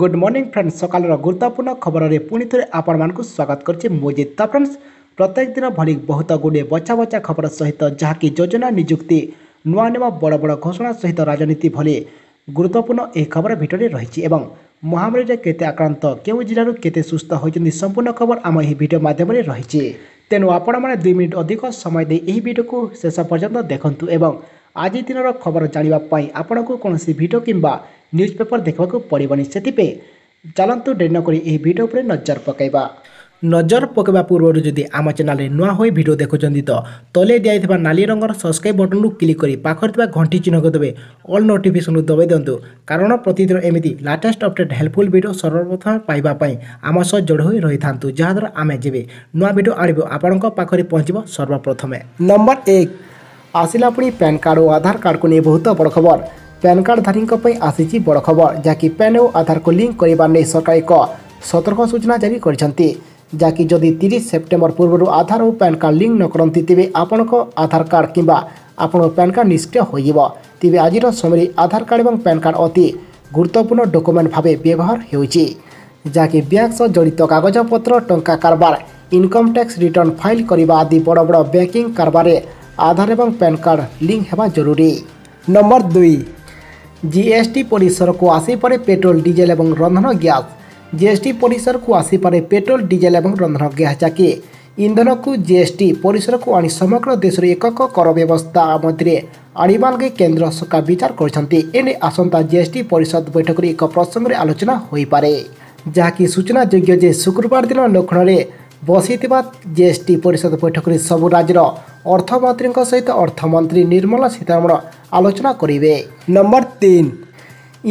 Good morning friends सकाल गुरुत्वपूर्ण खबर में पुणी थे आपको स्वागत करछि मो जिता फ्रेंड्स प्रत्येक दिन भली बहुत गुड़े बचा बचा खबर सहित जहाँकि योजना निजुक्ति नुआ नुआ बड़ बड़ घोषणा सहित राजनीति भली गुरुत्वपूर्ण यह खबर भिडियो रही महामारी केते आक्रांत के जिलूर के सुस्थ होती संपूर्ण खबर आम यह भिडियो मध्यम रही तेणु आपण मैंने 2 मिनिट अधिक समय दे भिडियो को शेष पर्यंत देखु एवं आज दिन खबर जानापी आपण को कौन भिडियो किंवा न्यूज पेपर देखा पड़े से चलतु डेरी नक भिडियो पर नजर पकवा पूर्व जदि आम चैनल नुआ हो भिडियो देखुं तो तले दिया नाली रंगर सब्सक्राइब बटन को क्लिक कर पाखे घंटी चिन्ह को देवे ऑल नोटिफिकेशन दबाई दिंतु कारण प्रतिदिन एमती लेटेस्ट अपडेट हेल्पफुल भिडियो सर्वप्रथम पाइबापी आम सह जोड़ हो रही था जहाद्वारा आम जब नुआ भिडियो आनु आपखे पहुँचब सर्वप्रथमे नंबर 1 आसला पुणी पैन कार्ड और आधार कार्ड को नहीं बहुत बड़ खबर पैन कार्डधारी आसी बड़ खबर जहाँकि पैन और आधार को लिंक करने नहीं सरकार एक सतर्क सूचना जारी करकि जदि 30 सेप्टेम्बर पूर्व आधार और पैन कार्ड लिंक न करती तेज आपण आधार कार्ड किंवा आपण पैन कार्ड निष्क्रिय हो तेज आज समय आधार कार्ड और पैन कार्ड अति गुरुत्वपूर्ण डॉक्यूमेंट भाव व्यवहार होगी बैंक सह जड़ित कागजपत्र टंका कारबार इनकम टैक्स रिटर्न फाइल करने आदि बड़ बड़ बैंकिंग कारबार आधार और पैन कार्ड लिंक होगा जरूरी। नंबर 2 जीएसटी परिसर को आसीपे पेट्रोल डीजेल एवं रंधन गैस जीएसटी परिसर को आसीपे पेट्रोल डीजेल एवं रंधन गैस जाके ईंधन को जीएसटी परिसर को आनी समग्र देश एकक कर व्यवस्था मध्य आणवा लगे केन्द्र सरकार विचार करने आसंता जीएसटी परिषद बैठक में एक प्रसंग में आलोचना हो पाए जहाँकि सूचना योग्य जे शुक्रवार दिन लखनऊ में बसी जीएसटी परिषद बैठक में सबु राज्यर अर्थमंत्री सहित अर्थमंत्री निर्मला सीतारमण आलोचना करेंगे। नंबर 3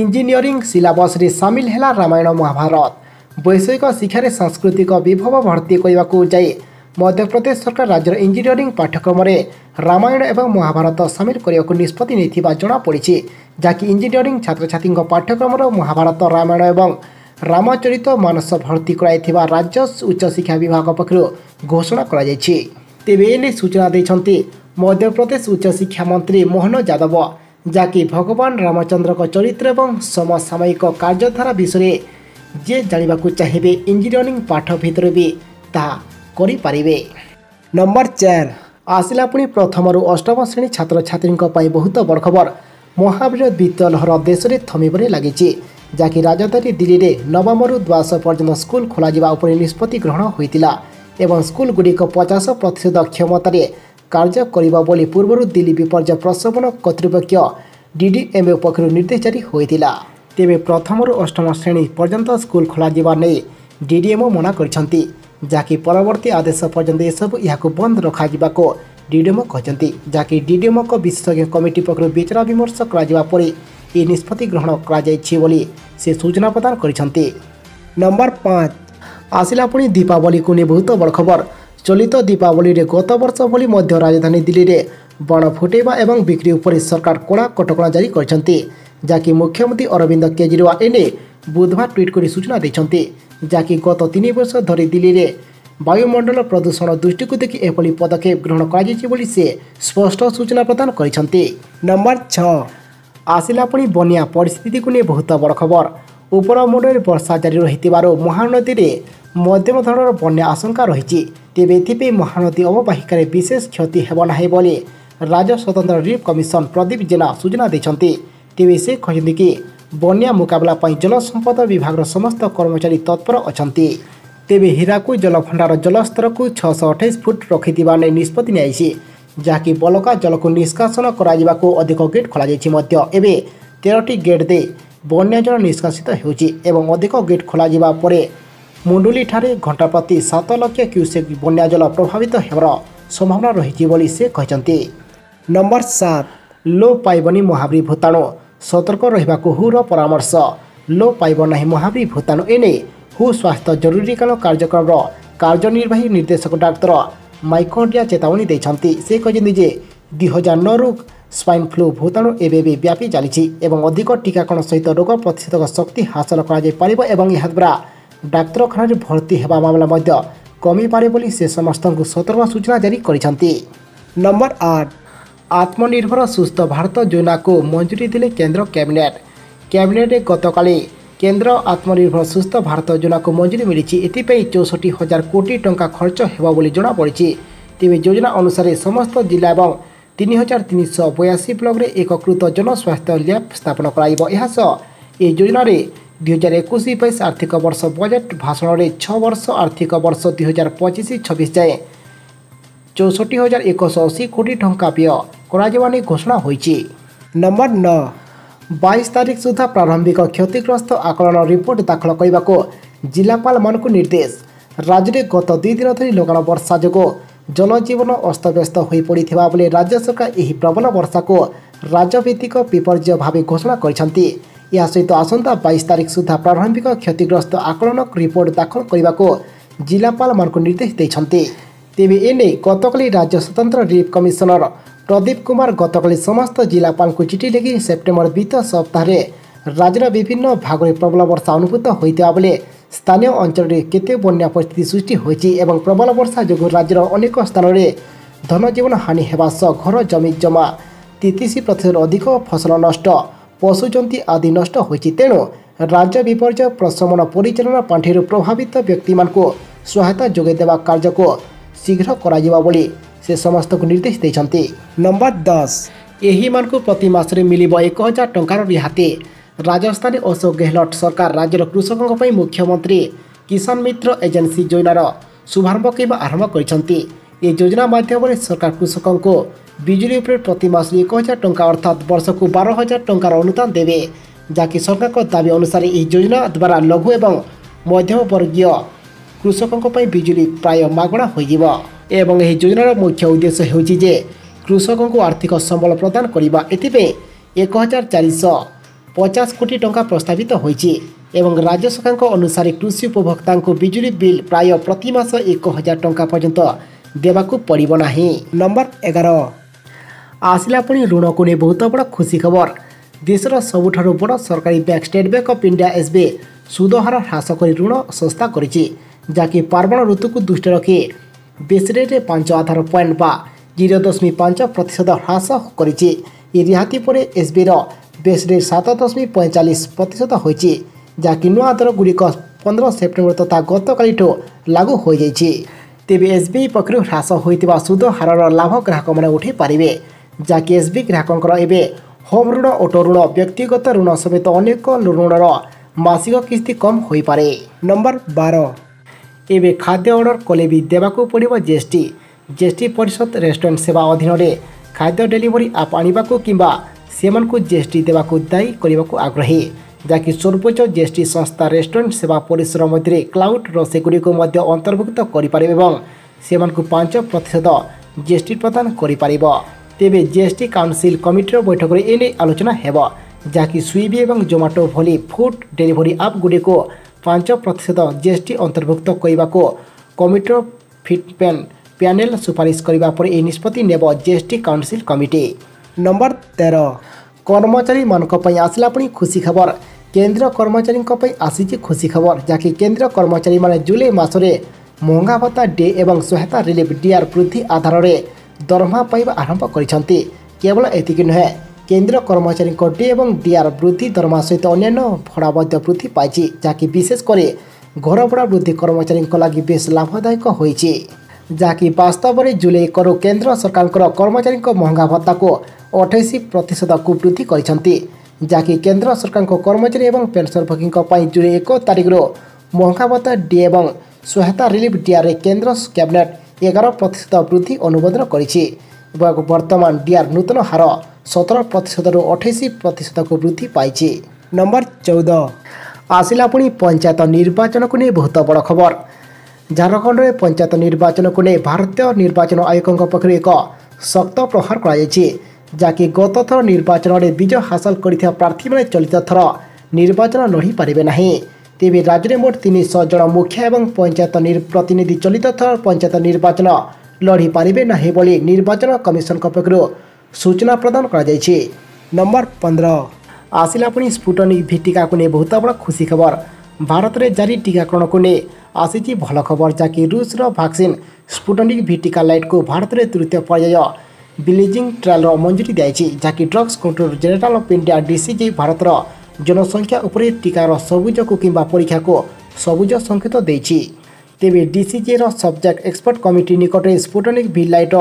इंजीनियरिंग सिलेबस रे सामिल है रामायण महाभारत वैषयिक शिक्षा रे सांस्कृतिक विभव भर्ती करने को जाए मध्यप्रदेश सरकार राज्य इंजीनियरिंग पाठ्यक्रम रे रामायण एवं महाभारत सामिल करने को निष्पत्ति नहीं जनापड़ी जहाँकि इंजीनियरिंग छात्र छात्री पाठ्यक्रम महाभारत रामायण एवं रामचरित मानस भर्ती कराइथिबा राज्य उच्च शिक्षा विभाग पक्ष घोषणा कराइछि तेबे एने सूचना दैछन्ति मध्यप्रदेश उच्च शिक्षा मंत्री मोहन यादव जाकि भगवान रामचंद्र को चरित्र एवं समसामयिक कार्यधारा विषय जे जानिबाकु चाहिबे इंजीनियरिंग पाठ भितर भी ताहा करि पारिबे। नंबर 4 आसिला पुणी प्रथम रु अष्टम श्रेणी छात्र छात्री बहुत बड़ खबर महावीर द्वितीय लहर देश में थमिबरे लागिछि जहाँकि राजधानी दिल्ली में नवमरु द्वादश पर्यटन स्कूल खोल जाने निष्पत्ति ग्रहण होता एवं स्कूल गुड़िक 50% क्षमतार कार्य कर पूर्व दिल्ली विपर्जय प्रशमन कर्तृपक्ष डीडीएमए पक्षर निर्देश जारी होता तेरे प्रथम अष्टम श्रेणी पर्यंत स्कूल खोल जाने डीडीएमओ मना करकि परवर्ती आदेश पर्यंत एसबू या बंद रखा डीडीएमओ कहते जहाँकि डीडीएमओ विशेषज्ञ कमिटी पक्षर विचार विमर्श कर ये निष्पत्ति ग्रहण कर सूचना प्रदान करते। नंबर 5 आसिला पुणी दीपावली को नहीं बहुत बड़ खबर चलित दीपावली में गत वर्ष भली मध्य राजधानी दिल्ली में बाण फुटेबा एवं बिक्री उपर सरकार कड़ा कटकणा जारी करते जहाँकि मुख्यमंत्री अरविंद केजरीवाल एने बुधवार ट्विट कर सूचना देते जहाँकि गत 3 वर्ष धरी दिल्ली में वायुमंडल प्रदूषण दृष्टि को देखि एपली पदक्षेप ग्रहण कर स्पष्ट सूचना प्रदान करते। नंबर 6 आसिला पुणी बनिया परिस्थिति को नहीं बहुत बड़ खबर ऊपर मुंडर वर्षा जारी रही महानदी में मध्यम धरण बन्या आशंका रही तेज एथपाई महानदी अववाहिक विशेष क्षति होना बोली राज्य स्वतंत्र रिलीफ कमिशन प्रदीप जेना सूचना देते तेज से कहते कि बनिया मुकबला जलसंपद विभाग समस्त कर्मचारी तत्पर अच्छा तेज हीराकुद जलभंडार जलस्तर को 628 फुट रखि निष्पत्ति नहीं जहाँकि बलका जल को निष्कासन को अधिक गेट खोल एवं 13टी गेट दे बन्या जल निष्कासित एवं अधिक गेट खोल मुंडुली ठारे घंटा प्रति 7 लाख क्यूसेक बन्या जल प्रभावित होवर संभावना रही से कहते। नंबर 7 लो पाइबनी महावीर भूताणु सतर्क रहिबाकु हुर परामर्श लो पाइब नाही महावीर भूताणु एने हु स्वास्थ्य जरूरीकाल कार्यक्रम कार्यनिर्वाही निर्देशक डाक्तर माइकोडिया चेतावनी देछन्ति से कहते जे 2009 रु स्वाइन फ्लू भूताणु एवं व्यापी चली अधिक टीकाकरण सहित रोग प्रतिषेधक शक्ति हासिल कराद्वारा डाक्तखाना भर्ती होगा मामला कमी पारे से समस्त को सतर्क सूचना जारी करते। नंबर 8 आत्मनिर्भर सुस्थ भारत योजना को मंजूरी दिले केंद्र कैबिनेट गतकाली केन्द्र आत्मनिर्भर सुस्थ भारत योजना को मंजूरी मिली। एथपाई 64,000 कोटी टंका खर्च होगा जनापड़ी। तेज योजना अनुसार समस्त जिला और 3,382 ब्लक में एकीकृत जनस्वास्थ्य लैब स्थापन करोजना 2021-22 आर्थिक वर्ष बजेट भाषण में 6 वर्ष आर्थिक वर्ष 2025-26 जाए 64,180 कोटी टंका व्यय कर घोषणा होती। नंबर 9 22 तारीख सुधा प्रारंभिक क्षतिग्रस्त आकलन रिपोर्ट दाखल करने को जिलापाल मान निर्देश। राज्य में गत 2 दिन धरी लगाण वर्षा जोग जनजीवन अस्तव्यस्त हो पड़ा बेले राज्य सरकार यह प्रबल वर्षा को राज्यभित्तिक विपर्यय भाव घोषणा करते। यह सहित आसंता 22 तारीख सुधा प्रारंभिक क्षतिग्रस्त आकलन रिपोर्ट दाखल करने को जिलापाल मान निर्देश देते। तेज एने गतकाली राज्य स्वतंत्र रिलीफ कमिशनर प्रदीप कुमार गतकाली समस्त जिलापाल को चिठी लिखि सेप्टेम्बर बीत सप्ताह राज्य विभिन्न भाग में प्रबल वर्षा अनुभूत होता बेले स्थानीय अंचल केते बन्या परिस्थिति सृष्टि होती। प्रबल वर्षा जो राज्यर अनेक स्थान में धनजीवन हानि होगा सह घर जमी जमा 33% अधिक फसल नष्ट पशुजंतु आदि नष्ट होती। तेणु राज्य विपर्यय प्रशमन परिचालन पांठि प्रभावित व्यक्ति को सहायता जोगेदेवा कार्य को शीघ्र कर समस्त को निर्देश देते। नंबर 10 यही मान प्रति मासरे मिलिबो 1,000 टंकार रिहाती। राजस्थान अशोक गहलोत सरकार राज्यर कृषकों पर मुख्यमंत्री किसान मित्र एजेन्सी योजनार शुभारंभ करने आरंभ कर योजना माध्यम सरकार कृषकों को बिजुली उपर प्रति मास 1,000 टंका अर्थात वर्ष को 12,000 टंकार अनुदान देवे। जहाँकि सरकार के दावी अनुसार यह योजना द्वारा लघु एवं मध्यम वर्गीय कृषकों पर बिजुली प्राय मागणा हो। योजनार मुख्य उद्देश्य होजे कृषकों को आर्थिक संबल प्रदान करवा। एथिपे 1,450 कोटी टंका प्रस्तावित होइछि। राज्य सरकार अनुसार कृषि उपभोक्ता को बिजुली बिल प्राय प्रति मास 1,000 टंका पर्यंत देवाकू पड़िबो नाही। नंबर 11 आसिला पुणी ऋण को नहीं बहुत बड़ खुशी खबर। देशर सबुठारु बड़ सरकारी bank State Bank of India SBI सुदहार ह्रास कर ऋण सस्ता करिछि। जाकि पार्वण ऋतु को दृष्टि रखी बेस रेट्रे 5 आधार पॉइंट 0.5% ह्रास करिछि। ए रिहाती पर एसबीआई रो बेस रेट 7.45% होइछि। जाकि नुआ दर गुड़िक 15 सेप्टेम्बर तथा गतकाली लागू हो जाइछि। तेज एसबीआई पक्षर ह्रास होता सुद हार लाभ ग्राहक मैंने उठे पारे। जहाँकि एसबीआई ग्राहकों एवं होम ऋण ऑटो ऋण व्यक्तिगत ऋण समेत अनेक ऋणर मासिक किस्ती कम हो पारे। नंबर 12 एवं खाद्य अर्डर कले भी देवाकू पड़ो जीएसटी। जीएसटी परिषद रेस्टोरेंट सेवा अधीन में खाद्य डेलीवरी आप आने किंवा सेमानकु जीएसटी देवाक दायी करने को आग्रही। जहाँकि सर्वोच्च जीएसटी संस्था रेस्टोरेंट सेवा परिसर मध्य क्लाउड रसेगुड़ी को अंतर्भुक्त करें और से 5% जीएसटी प्रदान करें। तेबे जीएसटी काउंसिल कमिटीर बैठक में एने आलोचना होगा। जहाँकि स्विगी और जोमाटो भली फूड डेलीवरी आप गुड़ी को 5% जीएसटी अंतर्भुक्त करने को कमिटीर फिटपेन पैनल सुपारिश करने पर यह निष्पत्ति नेब जीएसटी काउंसिल कमिटी। नंबर 13 कर्मचारी मानी आसला पुणी खुशी खबर। केन्द्र कर्मचारी आसी खुशी खबर। जहाँकि केन्द्र कर्मचारी माने जुलाई मासरे महंगा भत्ता डे और सहायता रिलीफ डीआर वृद्धि आधार में दरमाहा पाइबा आरंभ करिसंती। केवल एतिक नुहे केन्द्र कर्मचारी डे और डीआर वृद्धि दरमाहा सहित अन्य भड़ा वृद्धि पाई। जहाँकि विशेषकर घर भड़ा वृद्धि कर्मचारी लगी बेस लाभदायक होती। जहाँकि वास्तव में जुलाई करो केन्द्र सरकार कर्मचारी महंगा भत्ता को 28% को वृद्धि करती। जहाँकि केन्द्र सरकार कर्मचारी और पेंशनभोगी जुलाई 1 तारिखर महंगा भत्ता डीए और सहायता रिलीफ डीआर केन्द्र कैबिनेट 11% वृद्धि अनुमोदन करिछि। वर्तमान डीआर नूतन हार 17% 28% को वृद्धि पाई। नंबर 14 आसिला पुणी पंचायत निर्वाचन को नहीं बहुत बड़ खबर। झारखंड में पंचायत निर्वाचन को नहीं भारतीय निर्वाचन आयोग पक्षर एक शक्त प्रहार कर। जहाँकि गत थर निर्वाचन में विजय हासिल कर प्रार्थी मैंने चलित थर निर्वाचन लड़ी पारे ना। तेज राज्य में मोट 300 जन मुखिया और पंचायत प्रतिनिधि चलित थर पंचायत निर्वाचन लड़ी पारे ना बोली निर्वाचन कमिशन पक्ष सूचना प्रदान कर। नंबर 15 आसिला पुणी स्पुटनिक भि टीका को नहीं बहुत बड़ खुशी खबर। भारत में जारी टीकाकरण को नहीं आसी भल खबर। जहाँकि रूसर भैक्सीन स्पुटनिक भि टीका लाइट को भारत में तृतीय पर्याय बिलिजिंग ट्रायल मंजूरी दी। जहाँकि drugs control general of India DCG Bharat जनसंख्या उपरे टीकार सबुज को किंबा परीक्षा को सबुज संकेत देछि। तेबे डीसीजे रो सब्जेक्ट एक्सपर्ट कमिटी निकटरे स्पुटनिक भि लाइट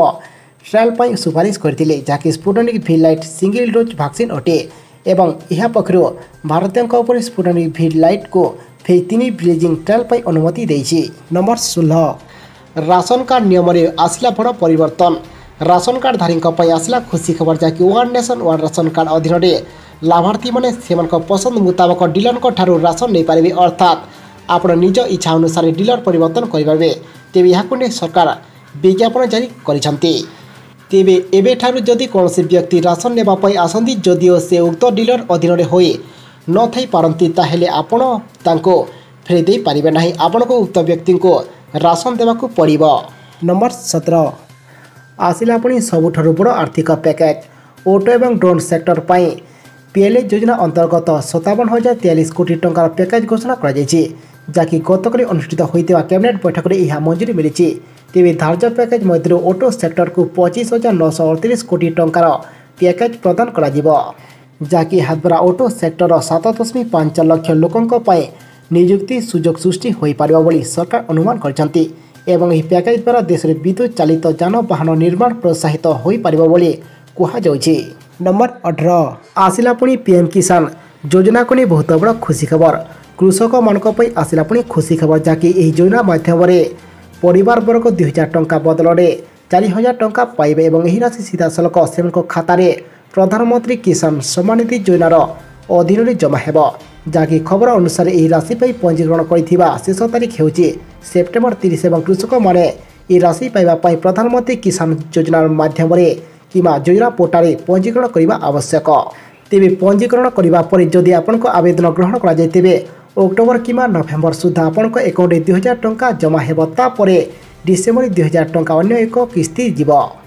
ट्रायल पई सुपारिश करथिले, जाकि Sputnik V light single dose vaccine अटे एवं यह पक्षर भारतीयों पर स्पुटनिक भि लाइट को फेज 3 ब्रिजिंग ट्रायल पई अनुमति देछि। नंबर 16 राशन कार्ड नियम रे आसला बड़ परिवर्तन। राशन कार्ड धारी आसला खुशी खबर, जहाँकि one nation one ration card अधीन में लाभार्थी मैंने पसंद मुताबक डीलर ठारू राशन नहीं पारे, अर्थात आपण निज इच्छा अनुसार डीलर परिवर्तन करें। तेज यह सरकार विज्ञापन जारी करते। तेबे एबे ठारू जदि कौन व्यक्ति राशन नेबापी आसती जदिओ से उक्त डीलर अधीन में हो नई पारती आपण फेरई पारे ना, आपण को उक्त व्यक्ति को राशन देवाक पड़ो। नंबर 17 आसिला पणी सबुठारु बड़ आर्थिक पैकेज ऑटो एवं ड्रोन सेक्टर पई पीएलए योजना अंतर्गत 57,043 कोटी टंकार पैकेज घोषणा करा जायछि, जाकि गतकाली अनुष्ठित होइतिबा कैबिनेट बैठक रे एहा मंजूरी मिलिछि। तेबे धार्य पैकेज मध्य ऑटो सेक्टर को 25,938 कोटी टंकार पैकेज प्रदान करा जिवो, जाकि हादरा ऑटो सेक्टर 7.5 लाख लोकंक पई नियुक्ति सुजोग सृष्टि होइ पारिबो बोली सरकार अनुमान करछन्ती एवं यह पैकेज द्वारा देश में विद्युत चालित जानवाहन निर्माण प्रोत्साहित हो पारे बोली कहुच्छे। नंबर 18 आसिला पुणी पीएम किसान योजना को नहीं बहुत बड़ खुशी खबर। कृषक मानक पई आसिला पुणी खुशी खबर, जहाँकि यह योजना माध्यम परिवार वर्ग 2,000 टंका बदल में 4,000 टंका पाइबे और यह राशि सीधासलख से खातार प्रधानमंत्री किसान सम्मान निधि योजनार अधीन में जमा हो, जहाँकि खबर अनुसार यह राशि पंजीकरण कर शेष तारीख हो सेप्टेम्बर 30 एवं कृषक मैंने यह राशि पाइबापी प्रधानमंत्री किसान योजना माध्यम कि योजना पोर्टाल पंजीकरण करने आवश्यक। तेज पंजीकरण करने जदि आपण आवेदन ग्रहण कराए तेज अक्टोबर कि नवेम्बर सुधा आपण एकाउंट 2,000 टंका जमा होतापर डिसेम्बर 2,000 टंका अन्य एक किस्ती जीव।